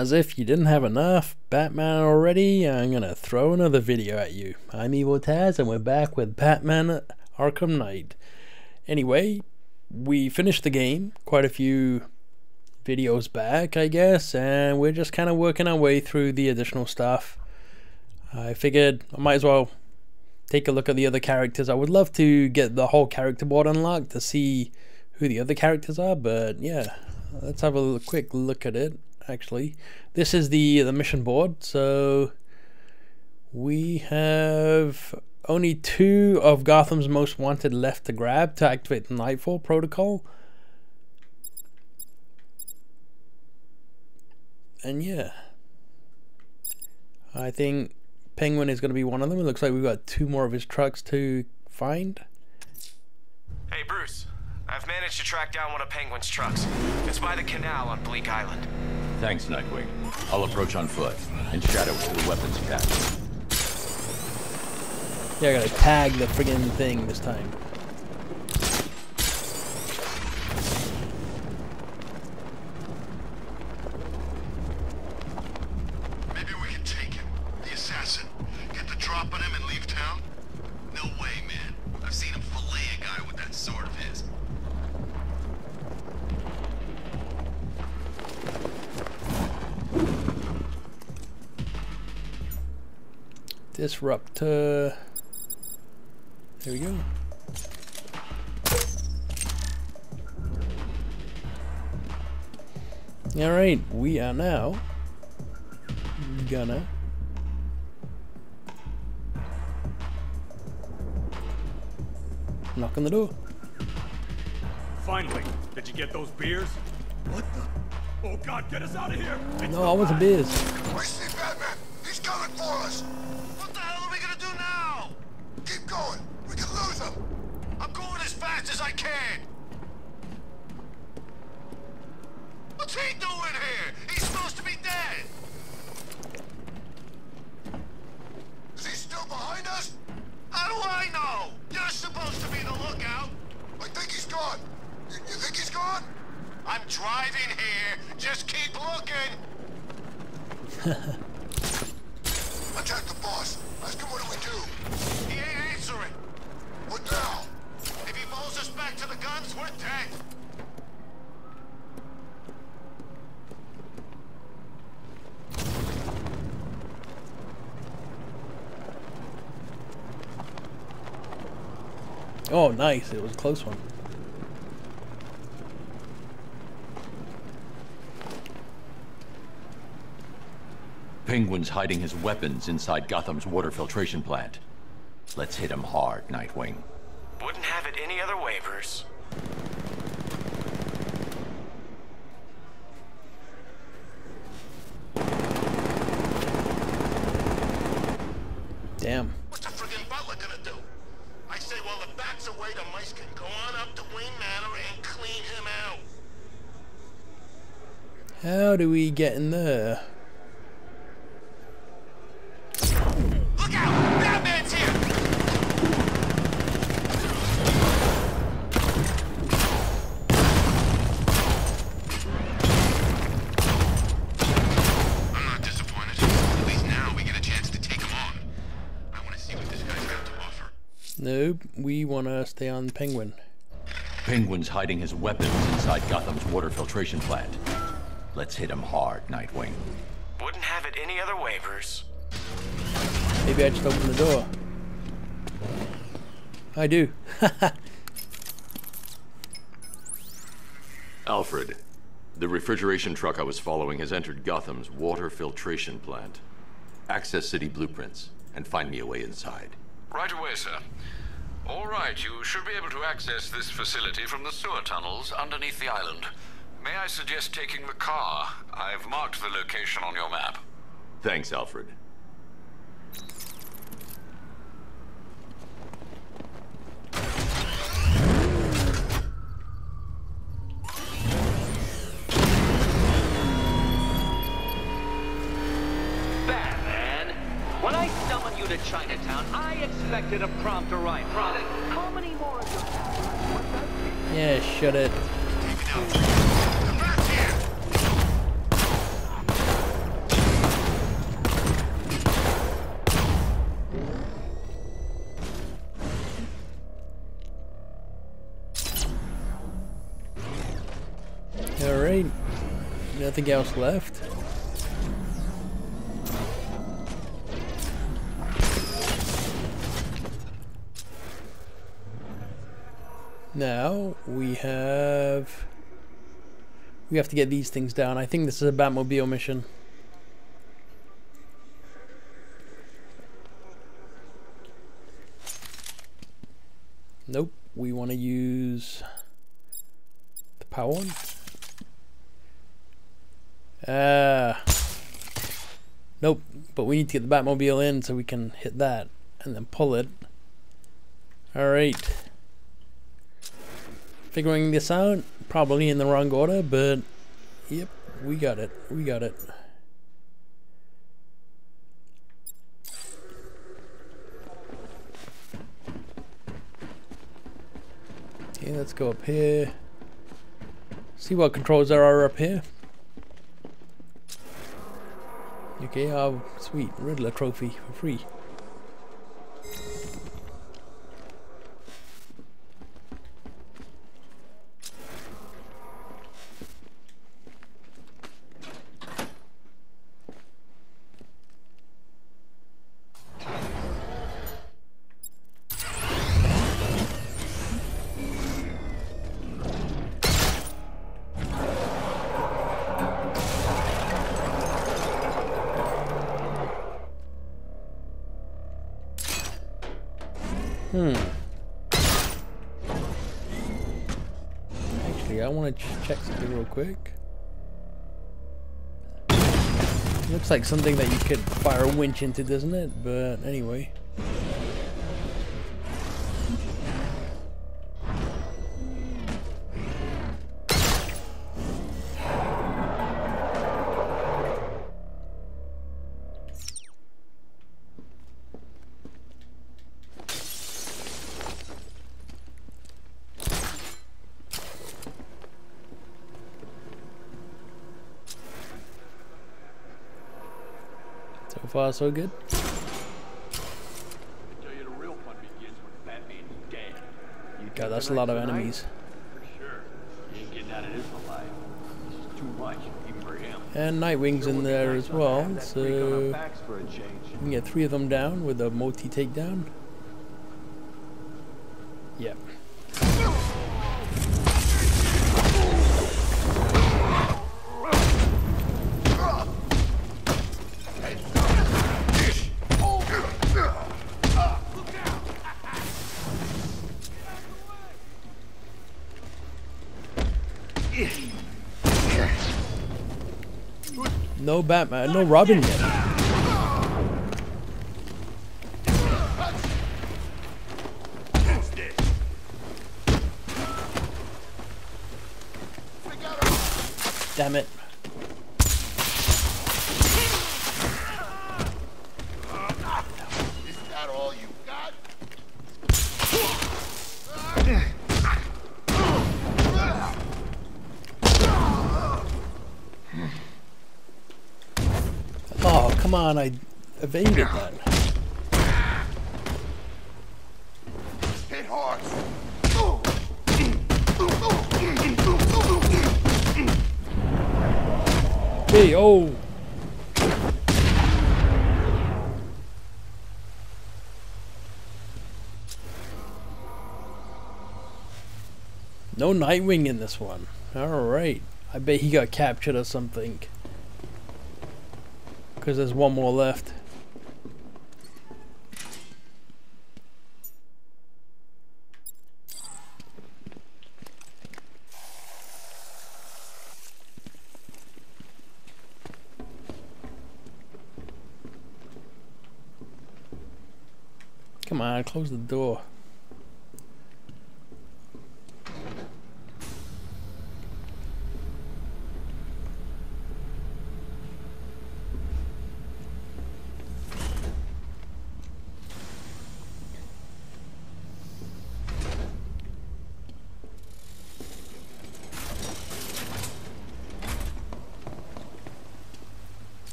As if you didn't have enough Batman already, I'm gonna throw another video at you. I'm Evil Tez and we're back with Batman Arkham Knight. Anyway, we finished the game quite a few videos back, I guess, and we're just kind of working our way through the additional stuff. I figured I might as well take a look at the other characters. I would love to get the whole character board unlocked to see who the other characters are, but yeah, let's have a quick look at it. Actually, this is the mission board, so we have only 2 of Gotham's most wanted left to grab to activate the Nightfall Protocol. And yeah, I think Penguin is going to be one of them. It looks like we've got 2 more of his trucks to find. Hey Bruce, I've managed to track down one of Penguin's trucks. It's by the canal on Bleak Island. Thanks, Nightwing. I'll approach on foot and shadow to the weapons cache. Yeah, I gotta tag the friggin' thing this time. Maybe we can take him, the assassin. Get the drop on him and leave town? No way, man. I've seen him fillet a guy with that sword of his. Disruptor. There we go. All right, we are now gonna knock on the door. Finally, did you get those beers? What the? Oh God, get us out of here! It's no, I want the beers. I see Batman. He's coming for us. Going. We can lose him. I'm going as fast as I can. What's he doing here? He's supposed to be dead. Is he still behind us? How do I know? You're supposed to be the lookout. I think he's gone. You think he's gone? I'm driving here. Just keep looking. Attack the boss. Ask him what do we do? He ain't answering. What now? If he pulls us back to the guns, we're dead. Oh, nice. It was a close one. Penguin's hiding his weapons inside Gotham's water filtration plant. Let's hit him hard, Nightwing. Wouldn't have it any other way, Bruce. Damn. What's the friggin' butler gonna do? I say while the bat's away, the mice can go on up to Wayne Manor and clean him out. How do we get in there? Nope, we want to stay on Penguin. Penguin's hiding his weapons inside Gotham's water filtration plant. Let's hit him hard, Nightwing. Wouldn't have it any other way, Bruce. Maybe I just open the door. I do. Alfred, the refrigeration truck I was following has entered Gotham's water filtration plant. Access city blueprints and find me a way inside. Right away, sir. All right, you should be able to access this facility from the sewer tunnels underneath the island. May I suggest taking the car? I've marked the location on your map. Thanks, Alfred. To Chinatown, I expected a prompt arrival. How many more of you? Yeah, shut it. Take it out. Come back here. Nothing else left. Now we have to get these things down. I think this is a Batmobile mission. Nope, we want to use the power one. Nope, but we need to get the Batmobile in so we can hit that and then pull it. Alright. Figuring this out, probably in the wrong order, but yep, we got it. We got it. Okay, let's go up here. See what controls there are up here. Okay, oh sweet, Riddler trophy for free. Actually, I want to check something real quick. It looks like something that you could fire a winch into, doesn't it? But anyway. Far so good. I tell you, the real fun begins when Batman's dead. God, that's a lot of enemies. For sure. You ain't getting out of this alive. This is too much, even for him. And Nightwing's in there as well, so we can get 3 of them down with a multi takedown. Yep. No Batman, no Robin yet. Damn it. Is that all you got? Come on, I evaded that. Hit hard. Hey, oh. No Nightwing in this one. Alright. I bet he got captured or something. Because there's one more left. Come on, close the door.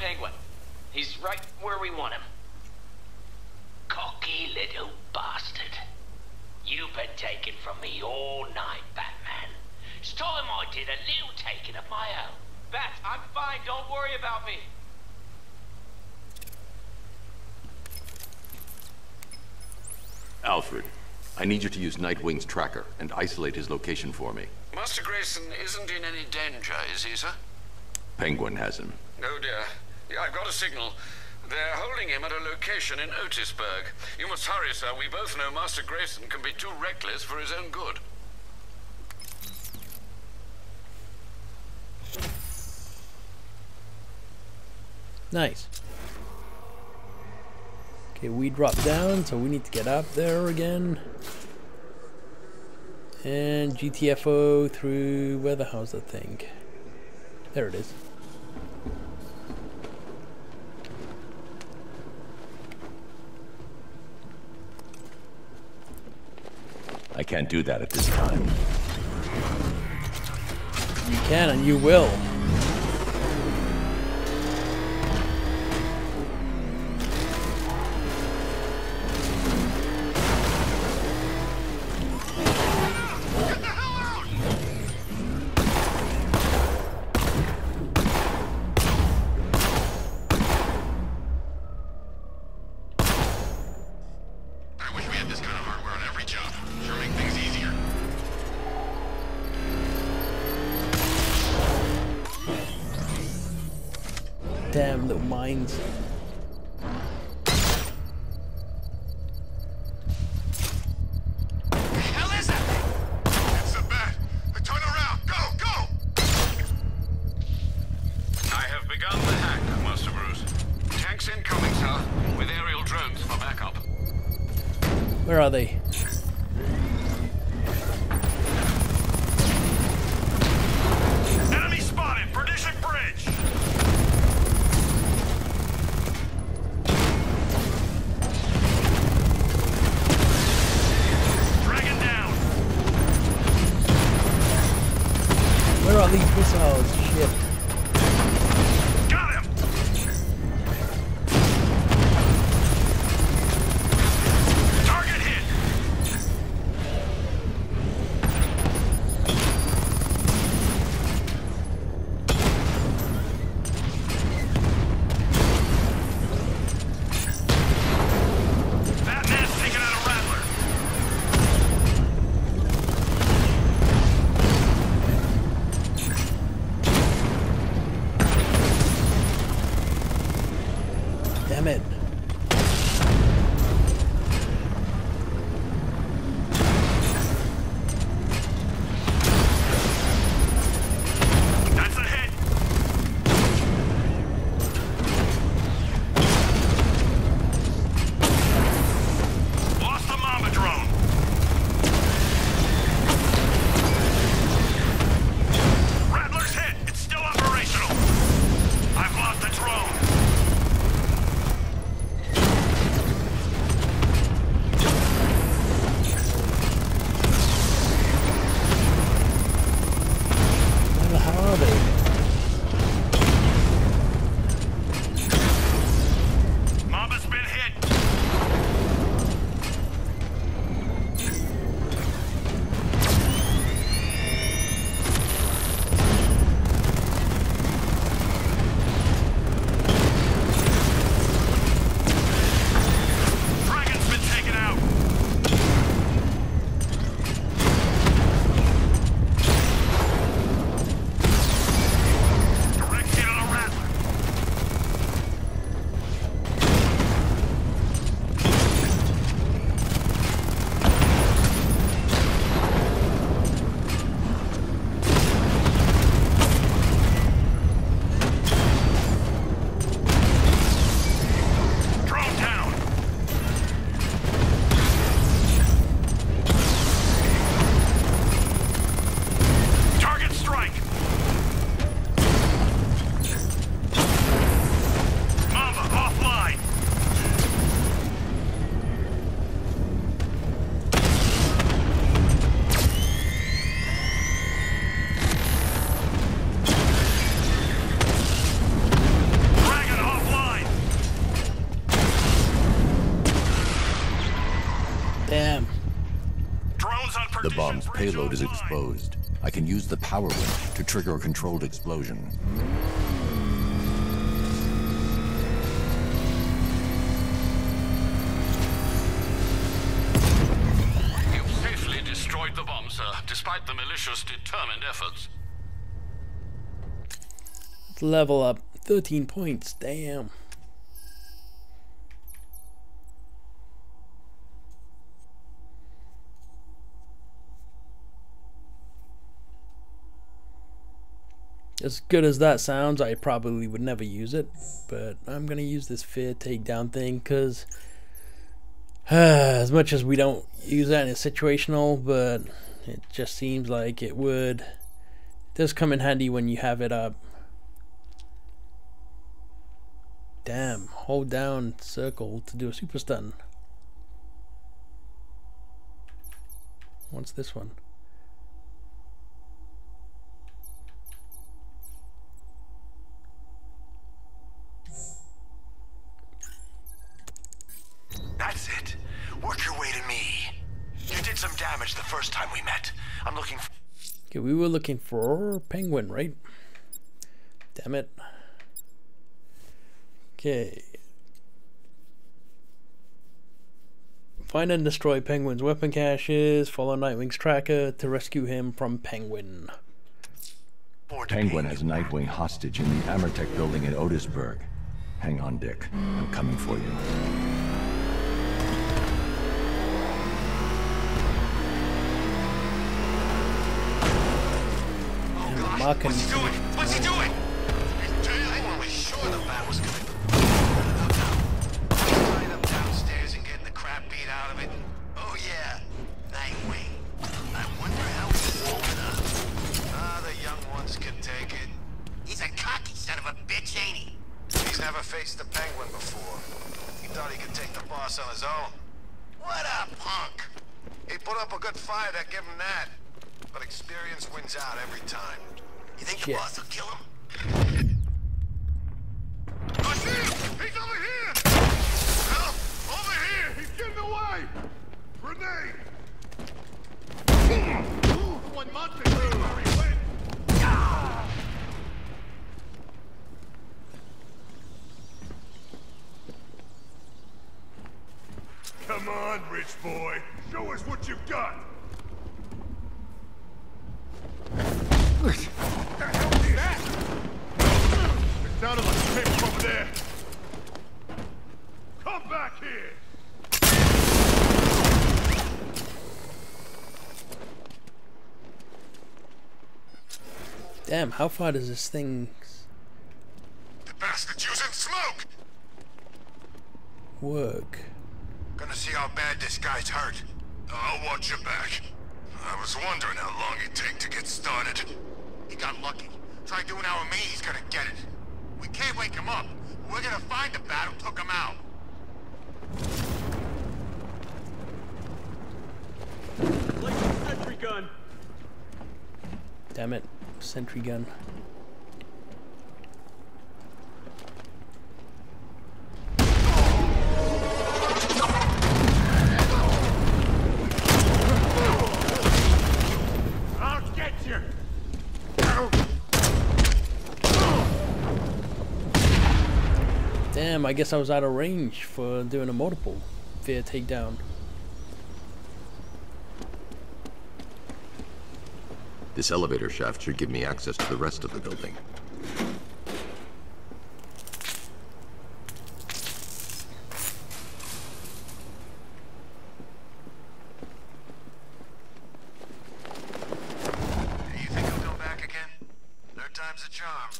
Penguin. He's right where we want him. Cocky little bastard. You been taking from me all night, Batman. It's time I did a little taking of my own. Bat, I'm fine. Don't worry about me. Alfred, I need you to use Nightwing's tracker and isolate his location for me. Master Grayson isn't in any danger, is he, sir? Penguin has him. Oh dear. Yeah, I've got a signal. They're holding him at a location in Otisburg. You must hurry, sir. We both know Master Grayson can be too reckless for his own good. Nice. Okay, we dropped down, so we need to get up there again. And GTFO through Weatherhouse, I think. There it is. I can't do that at this time. You can and you will. Damn little mines. bomb's payload is exposed, I can use the power winch to trigger a controlled explosion. You've safely destroyed the bomb, sir, despite the militia's determined efforts. Let's level up. 13 points, damn. As good as that sounds, I probably would never use it, but I'm gonna use this fear takedown thing because as much as we don't use that and it's situational, but it just seems like it would. It does come in handy when you have it up. Damn, hold down circle to do a super stun. What's this one? That's it. Work your way to me. You did some damage the first time we met. I'm looking for... Okay, we were looking for Penguin, right? Damn it. Okay. Find and destroy Penguin's weapon caches. Follow Nightwing's tracker to rescue him from Penguin. Penguin has Nightwing hostage in the Amartek building in Otisburg. Hang on, Dick. I'm coming for you. What's he doing? What's he doing? I want to be sure the bat was coming. Tie them downstairs and getting the crap beat out of it. Oh yeah, Nightwing. I wonder how he's holding up. Ah, the young ones can take it. He's a cocky son of a bitch, ain't he? He's never faced the Penguin before. He thought he could take the boss on his own. What a punk! He put up a good fight, I give him that. But experience wins out every time. You think the boss will kill him? I see him! He's over here! Help! Over here! He's getting away! Grenade! One monster! Come on, rich boy! Show us what you've got! What the hell is that? It sounded like it came from over there. Come back here! Damn, how far does this thing... The bastard's using smoke! Work. Gonna see how bad this guy's hurt. I'll watch your back. I was wondering how long it'd take to get started. He got lucky. Try doing our main, he's gonna get it. We can't wake him up. We're gonna find the bat who took him out. Like a sentry gun. Damn it, sentry gun. I guess I was out of range for doing a multiple fear takedown. This elevator shaft should give me access to the rest of the building. You think I'll go back again? Third time's a charm.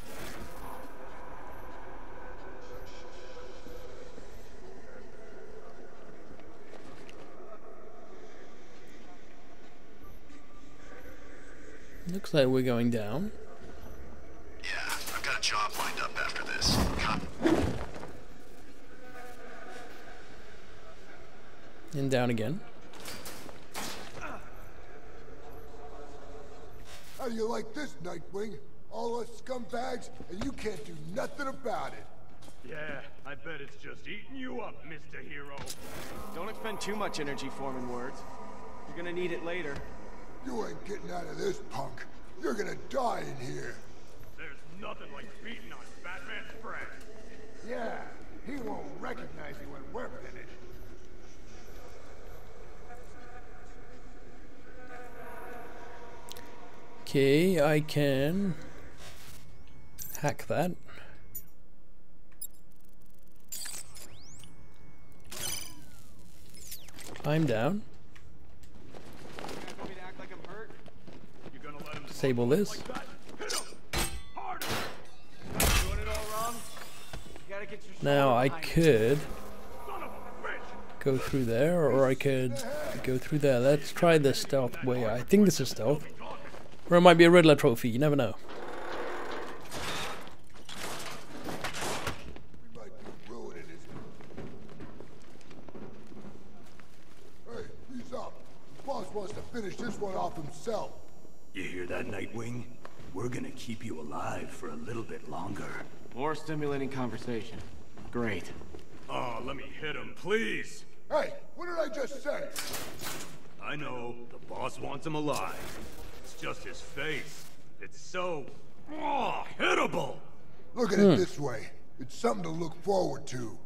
Looks like we're going down. Yeah, I've got a job lined up after this. Come. And down again. How do you like this, Nightwing? All us scumbags, and you can't do nothing about it. Yeah, I bet it's just eating you up, Mr. Hero. Don't expend too much energy forming words. You're gonna need it later. You not getting out of this, punk. You're gonna die in here. There's nothing like beating on Batman's friend. Yeah, he won't recognize you when we're finished. Okay, I can hack that. I'm down. Disable this. Now I could go through there, or I could go through there. Let's try the stealth way. I think this is stealth. Or it might be a Riddler trophy, you never know. We might be ruining it. Hey, he's up. The boss wants to finish this one off himself. You hear that, Nightwing? We're gonna keep you alive for a little bit longer. More stimulating conversation. Great. Oh, let me hit him, please. Hey, what did I just say? I know, the boss wants him alive. Just his face. It's so hittable. Look at it this way. It's something to look forward to.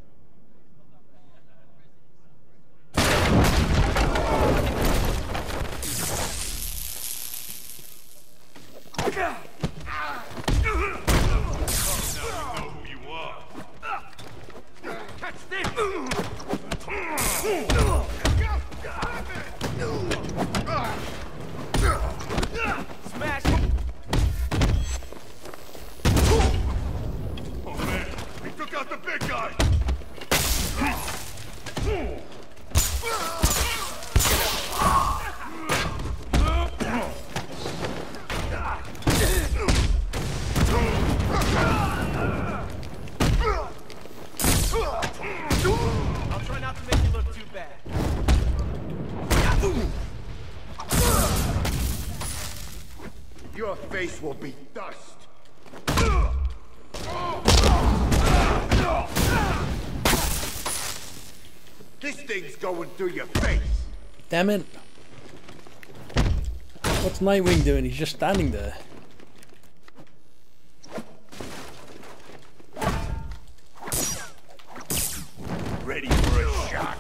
Face will be dust. This thing's going through your face. Damn it. What's Nightwing doing? He's just standing there. Ready for a shot.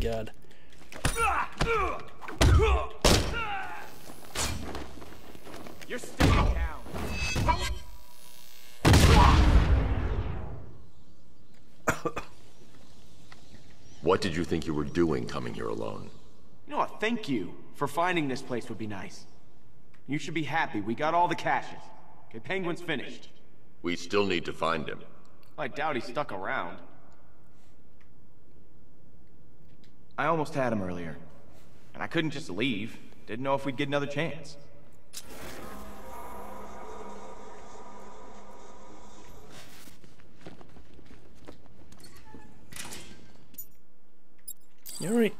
God. You're staying down. What did you think you were doing coming here alone? You know what? Thank you for finding this place would be nice. You should be happy. We got all the caches. Okay, Penguin's finished. We still need to find him. Well, I doubt he stuck around. I almost had him earlier, and I couldn't just leave. Didn't know if we'd get another chance. All right.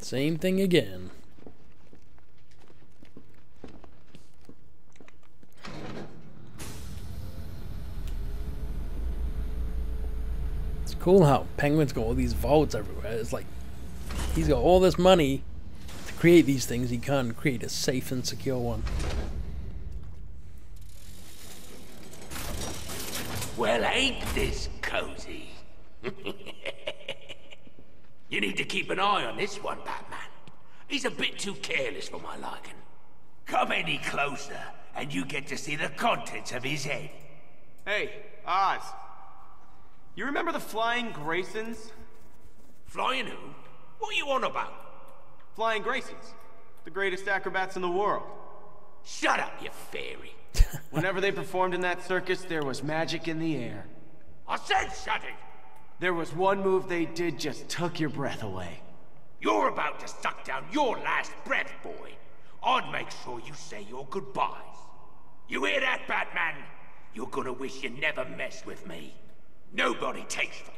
Same thing again. Cool how Penguin's got all these vaults everywhere. It's like he's got all this money to create these things. He can't create a safe and secure one. Well, ain't this cozy? You need to keep an eye on this one, Batman. He's a bit too careless for my liking. Come any closer and you get to see the contents of his head. Hey, Oz. You remember the Flying Graysons? Flying who? What are you on about? Flying Graysons. The greatest acrobats in the world. Shut up, you fairy. Whenever they performed in that circus, there was magic in the air. I said shut it! There was one move they did just took your breath away. You're about to suck down your last breath, boy. I'd make sure you say your goodbyes. You hear that, Batman? You're gonna wish you never messed with me. Nobody takes them.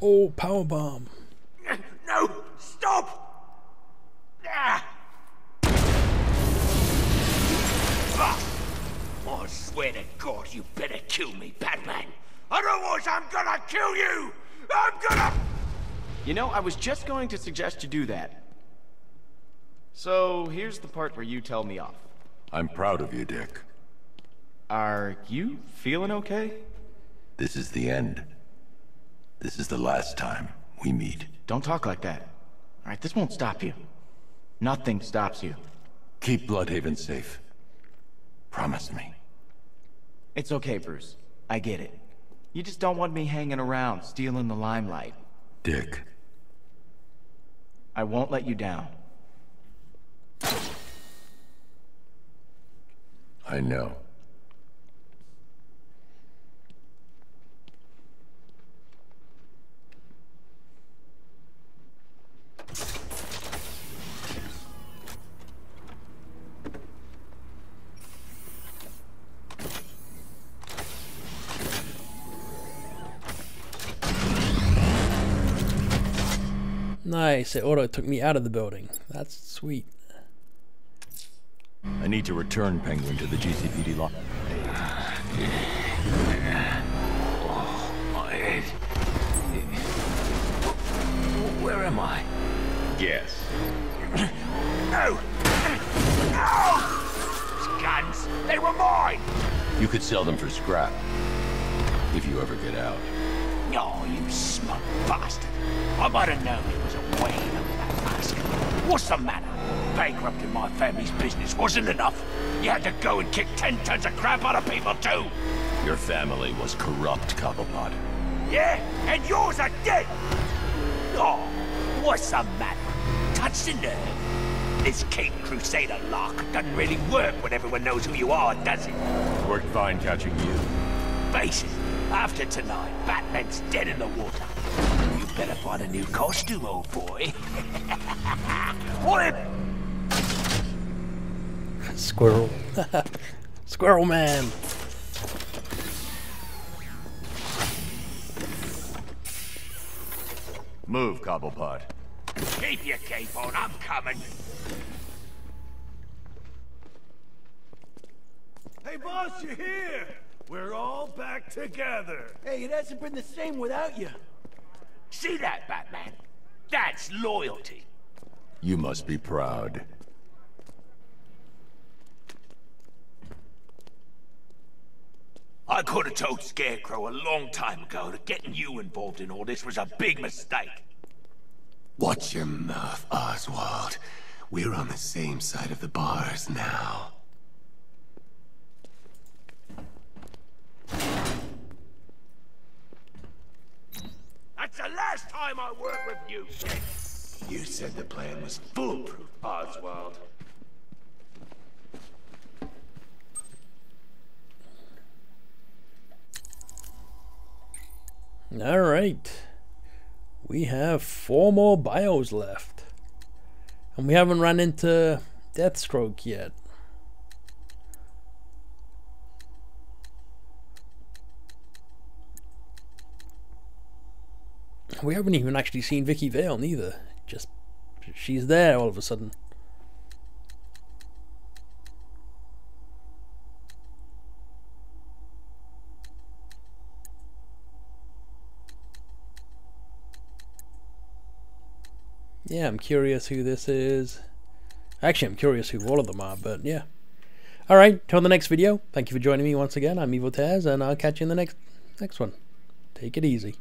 Oh, powerbomb. No, stop! kill me, Batman. Otherwise, I'm gonna kill you! I'm gonna... You know, I was just going to suggest you do that. So, here's the part where you tell me off. I'm proud of you, Dick. Are you feeling okay? This is the end. This is the last time we meet. Don't talk like that. All right, this won't stop you. Nothing stops you. Keep Bloodhaven safe. Promise me. It's okay, Bruce. I get it. You just don't want me hanging around, stealing the limelight. Dick. I won't let you down. I know. Nice, it auto took me out of the building. That's sweet. I need to return Penguin to the GCPD lock. Oh, my head. Where am I? Yes. No! No! These guns, they were mine! You could sell them for scrap. If you ever get out. Oh, you smug bastard. I might have known it was a way under that mask. What's the matter? Bankrupting my family's business wasn't enough. You had to go and kick 10 tons of crap out of people, too. Your family was corrupt, Cobblepot. Yeah, and yours are dead. Oh, what's the matter? Touch the nerve. This Cape Crusader lark doesn't really work when everyone knows who you are, does it? Worked fine catching you. Basis. After tonight, Batman's dead in the water. You better find a new costume, old boy. What? Squirrel. Squirrel man. Move, Cobblepot. Keep your cape on, I'm coming. Hey, boss, you're here. We're all back together. Hey, it hasn't been the same without you. See that, Batman? That's loyalty. You must be proud. I could have told Scarecrow a long time ago that getting you involved in all this was a big mistake. Watch your mouth, Oswald. We're on the same side of the bars now. That's the last time I work with you, Dick. You said the plan was foolproof, Oswald. All right. We have 4 more bios left. And we haven't run into Deathstroke yet. We haven't even actually seen Vicky Vale, neither. Just, she's there all of a sudden. Yeah, I'm curious who this is. Actually, I'm curious who all of them are, but yeah. Alright, till the next video. Thank you for joining me once again. I'm Evil Tez, and I'll catch you in the next one. Take it easy.